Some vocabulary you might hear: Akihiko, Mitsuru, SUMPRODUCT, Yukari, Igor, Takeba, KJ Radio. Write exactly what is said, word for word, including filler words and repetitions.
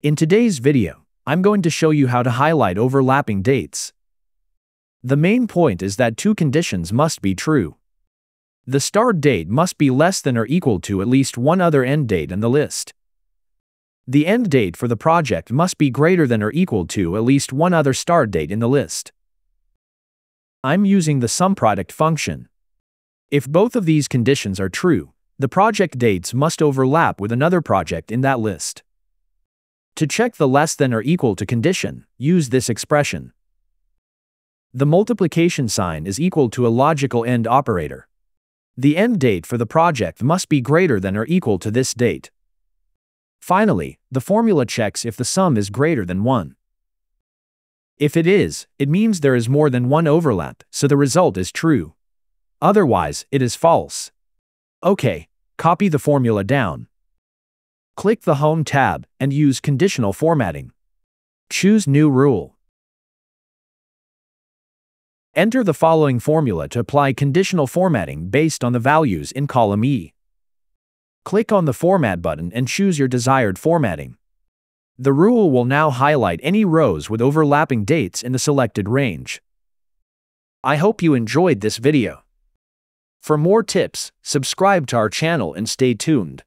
In today's video, I'm going to show you how to highlight overlapping dates. The main point is that two conditions must be true. The start date must be less than or equal to at least one other end date in the list. The end date for the project must be greater than or equal to at least one other start date in the list. I'm using the SUMPRODUCT function. If both of these conditions are true, the project dates must overlap with another project in that list. To check the less than or equal to condition, use this expression. The multiplication sign is equal to a logical end operator. The end date for the project must be greater than or equal to this date. Finally, the formula checks if the sum is greater than one. If it is, it means there is more than one overlap, so the result is true. Otherwise, it is false. Okay, copy the formula down. Click the Home tab, and use Conditional Formatting. Choose New Rule. Enter the following formula to apply conditional formatting based on the values in column E. Click on the Format button and choose your desired formatting. The rule will now highlight any rows with overlapping dates in the selected range. I hope you enjoyed this video. For more tips, subscribe to our channel and stay tuned.